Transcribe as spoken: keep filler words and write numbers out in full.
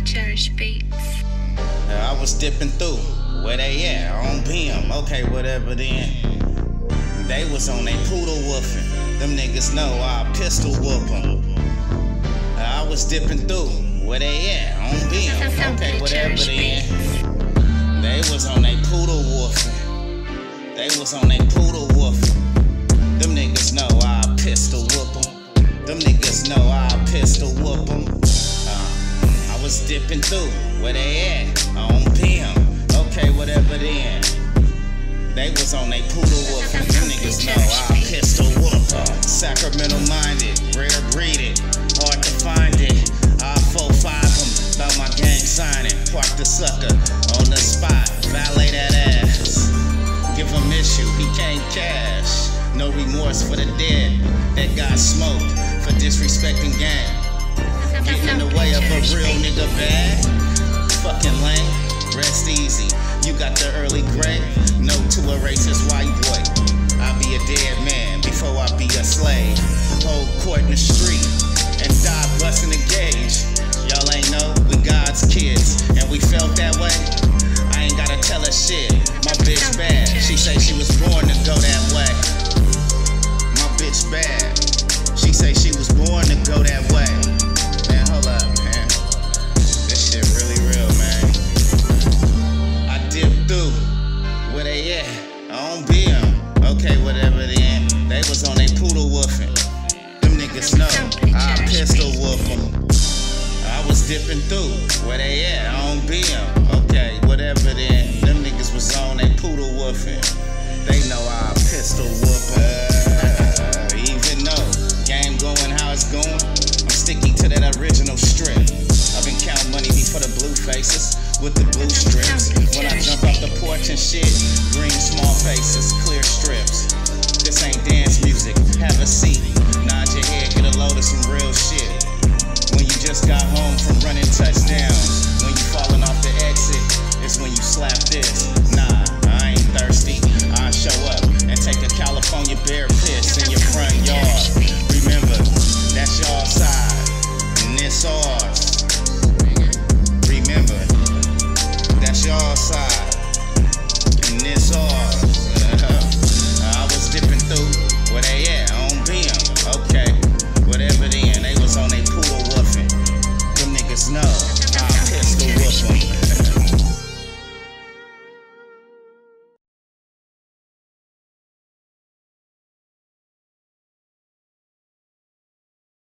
deeply cherished beats. I was dipping through, where they at, on P M, okay, whatever then. They was on they poodle woofing, them niggas know I pistol whoop em. I was dipping through, where they at, on P M, okay, whatever then. They was on they poodle woofing, they was on they poodle woofing. Them niggas know I pistol whoop em, them niggas know I pistol whoop em. I was dipping through, where they at, on P M, okay, whatever then. They was on they poodle whoopin', you niggas know I pistol whoopin'. Sacramento minded, rare breeded, hard to find it. I four five em, about my gang signing. Park the sucker, on the spot, valet that ass. Give him issue, he can't cash. No remorse for the dead, that got smoked for disrespecting gang. Get in the way of a real nigga bad. Fucking lame, rest easy. You got the early gray. No to a racist white boy. I'll be a dead man before I be a slave. Hold court in the street and die busting the gauge. Y'all ain't know we God's kids and we felt that way. I ain't gotta tell her shit. My bitch bad. She say she was born to go that way. My bitch bad. She say she was born to go that way. Hold up, man. This shit really real, man. I dip through. Where they at? I don't be them. Okay, whatever then. They was on they poodle woofing. Them niggas know I pistol whoop them. I was dipping through. Where they at? I don't be them. Okay, whatever then. Them niggas was on they poodle woofing. They know I pistol whoop her. Even though game going how it's going. Sticky to that original strip. I've been counting money before the blue faces with the blue strips. When I jump off the porch and shit, green small faces, clear strips. This ain't dance music, have a seat, nod your head.